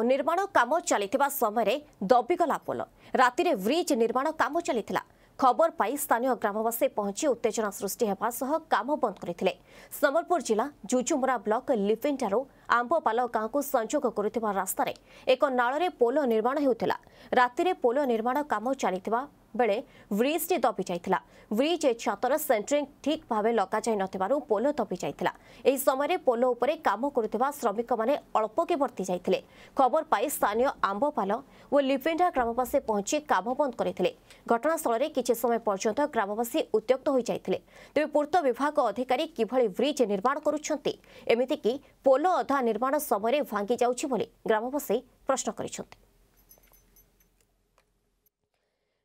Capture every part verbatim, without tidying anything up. निर्माण काम चलता समय दबिगला पोल राति में ब्रिज निर्माण काम चलता खबर पाई स्थानीय ग्रामवासी पहुंची उत्तेजना सृष्टि होगा सह काम बंद करते। संबलपुर जिला जुजुमुरा ब्लॉक लिफिंटारू आंबपाल गांव को संजोग करुवा रास्तार एक नाल पोल निर्माण होता। राति में पोल निर्माण काम चलता बेले ब्रिजटी दबि जाइथिला। ब्रिज छतर सेंटरिंग ठीक भाव लग जा न पोल दबि जाइथिला। एही समय पोल उपरे काम करुवा श्रमिक माने अल्पके बर्ती जाइथिले। खबर पाई स्थानीय आंबपाल व लिफिंडा ग्रामवासी पहुंची काम बंद करथिले। घटनास्थल किछि समय पर्यंत ग्रामवासी उद्यक्त हो जाइथिले। तेबे पूर्त विभाग अधिकारी किभली ब्रिज निर्माण करुछन्ति एमिति कि पोल अधा निर्माण समय भांगी जाउछि बोली ग्रामवासी प्रश्न करिसन्ति।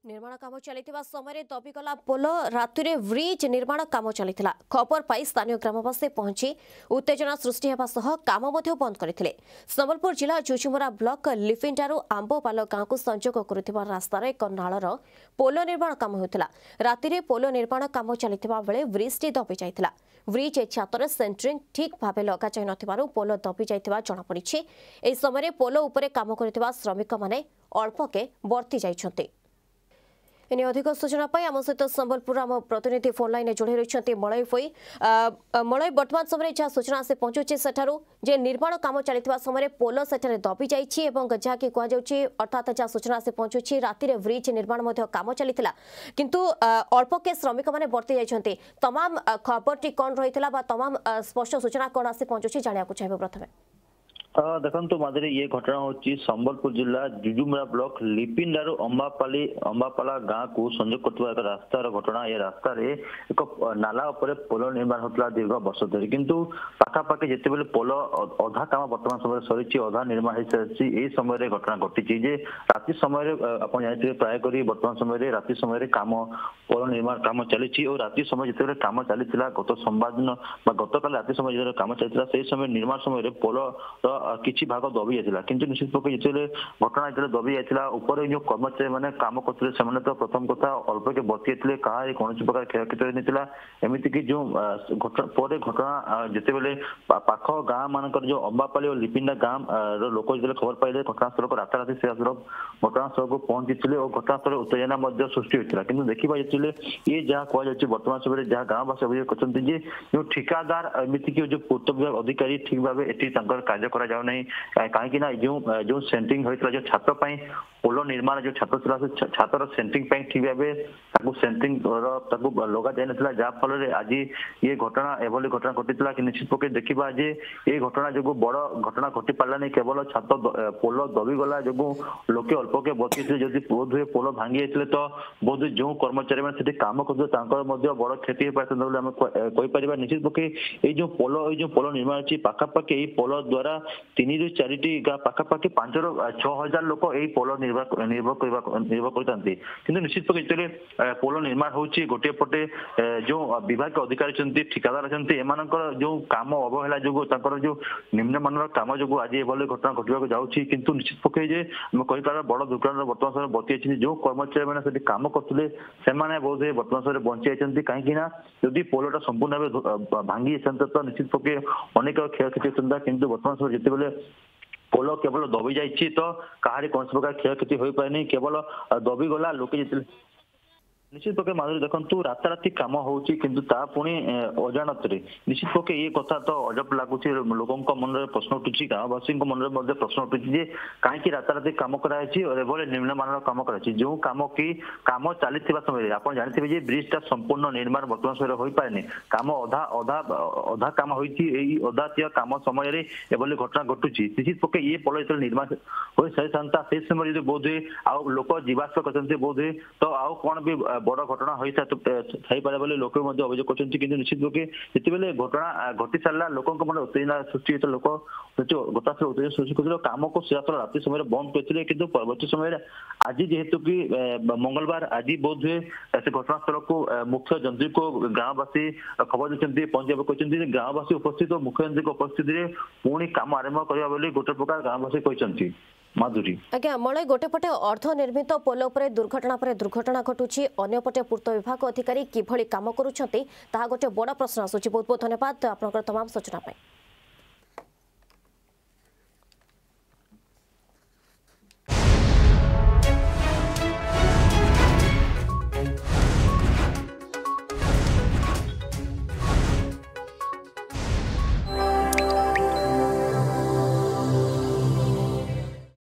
निर्माण काम चलता समय दबिगला पोल राति में ब्रिज निर्माण काम चलता। खबर पाई स्थानीय ग्रामवासी पहुंची उत्तेजना सृष्टि होगा सह काम बंद करते। संबलपुर जिला जुजुमुरा ब्लॉक लिफिंटारू आंबपाल गांव को संजोग करुवा रास्तार एक नाल पोल निर्माण काम होता। राति में पोल निर्माण काम चलता बेले ब्रिजटी दबि जाइथिला। ब्रिज छातर सेंटरिंग ठीक भाव लग जा न पोल दबि जाइथिबा जणापड़ी। एही समय पोल उपरे काम करुवा श्रमिक माने अल्पके बर्ती जाइछन्ति। एने अधिक सूचना पाई आम सहित संबलपुर आम प्रतिनिधि फोन लाइन जोड़े रही मलय फोई। मलय बर्तमान समय जहाँ सूचना आसी पहुंचुचे सेठारु जे निर्माण काम चलता समय पोल सेठारे दबि जाइछि एवं जहाँकि कहुचे अर्थात जहाँ सूचना आसी पहुंचुछि राति में ब्रिज निर्माण मध्य काम चलता किंतु अल्पके श्रमिक माने बर्ती जाइछन्ति। तमाम खबरटी कौन रही बा तमाम स्पष्ट सूचना कौन आसी पहुंचुछि जानिबाकु चाहिबो। प्रथमे देखो माधुरी ये घटना होची संबलपुर जिला जुजुमुरा ब्लॉक लिपिंडारू अंबापाली अंबापाला गांव को संजोग करता एक रास्तार घटना। ये रास्ता रे एक नाला उपर पोल निर्माण होता दीर्घ वर्ष धरी किंतु पाखापाखि जितेबेले पोल अधा काम बर्तमान समय सरी अधा निर्माण हो सारी ये समय घटना घटी। जे राति समय आप जानते प्राय कर बर्तमान समय राति समय कम पोल निर्माण कम चली और राति समय जितेबेले कम चली गत सोमवार दिन गत काल राति समय जो कम चलता से समय निर्माण समय पोल किसी भाग दबि जाता कि निश्चित पक्ष जितने घटना जो दबि जाता उपर जो कर्मचारी मैंने कम करते से तो प्रथम कथा अल्प के बर्ती क्या कौन प्रकार क्षयक्षति होता एमती कि जो घटना जितेबले पाख गाँ मान जो अंबापाली और लिपिंडा गाँव लोक जो खबर पाइले घटनास्थल को राताराति से घटनास्थल को पहुंची और घटनास्थल उत्तेजना सृष्टि होता कि देखा जितने ये जहाँ कहुच्चे बर्तमान समय जहाँ गाँववासी अभियोग करते जो ठिकादार एमती कि जो पूर्त विभाग अधिकारी ठीक भाव ये कार्य कर जाओ नहीं कहीं जो जो सेंटरिंग होता जो छात्र पोल निर्माण जो छात्र छात्र सेंटरिंग ठीक भाव सेंटरिंग लग जा ना जहाँफल आज ये घटना एभली घटना घटी कि निश्चित पक्ष देखा जे ये घटना जो बड़ घटना घटी पारानी केवल छात्र पोल दबिगला जो लोके अल्पके बचे जब बोध हुए पोल भांगी जाते तो बोध जो कर्मचारी मैंने कम करते बड़ क्षति हो पारे। निश्चित पक्ष ये जो पोल ये पोल निर्माण अच्छी पाखापाखि पोल द्वारा तीन रु चार पाखापाखि पांच रु छह हजार लोक यही पोल निर्भर निर्भर करते कि निश्चित पक्ष जितने पोल निर्माण होती गोटे पटे जो विभाग अधिकारी ठिकादार अच्छे एम जो कम अवहेला जो जो निम्नमान कम जो आज एभली घटना घटा जाऊँगी किंतु निश्चित पक्ष जे कहीपर बड़ दुर्घटना बर्तमान समय बची जो कर्मचारी मैंने कम करते बहुत बर्तमान समय बंची जाती कहीं पोलटा संपूर्ण भाव भांगी तो निश्चित पक्ष अनेक क्षयक्षति होता कि बर्तमान समय जितेबले पोल केवल दबि जाइछि तो कहारी कौन प्रकार क्षयक्षति हो पारे केवल दबिगला लोके जितले निश्चित पक्ष माधुरी देखु राताराति कम होती किंतु ता पुणी अजाणत निश्चित पक्ष ये कथा तो अजब लगुच लोक मन प्रश्न उठू गाँववासी मन में प्रश्न उठू कहीं राताराति कम कराई निम्नमान कम कराई जो कम कि कम चली समय आप जानते हैं ब्रिज टा संपूर्ण निर्माण बर्तमान समय हो पारे कम अधा अधा अधा कम होती अधातीय कम समय घटना घटुची। निश्चित पक्ष ये पोल जो निर्माण हो सारी से समय जो बोध हुए आउ लोक जीवास करते बोध हुए तो आउ कौन भी बड़ घटना होता थोड़े बोले लोक अभियोग करते कि निश्चित पक्ष जितेबले घटना घटी सारा लोक मन उत्तेजना सृष्टि होता लोक घटना उत्तेजना सृष्टि कर कम को सीधा राति समय बंद करते कि परवर्ती समय आज जेहेतु कि मंगलवार आज बोध हुए से घटनास्थल को मुख्य जंत्री को गाँववासी खबर देते पहुंचा कहते गाँववासी उपस्थित और मुख्य जंत्री उपस्थित में पुणी काम आरंभ करवा बोली गोटे प्रकार गाँववासी कहते। माधुरी आज्ञा मलय गोटे पटे अर्धनिर्मित पोल उपरे दुर्घटना पर दुर्घटना घटुची अन्यपटे पूर्त विभाग अधिकारी किभली काम करुछंती ताहा गोटे बड़ प्रश्न आसुची। बहुत बहुत धन्यवाद आपनकर तमाम सूचना पाई।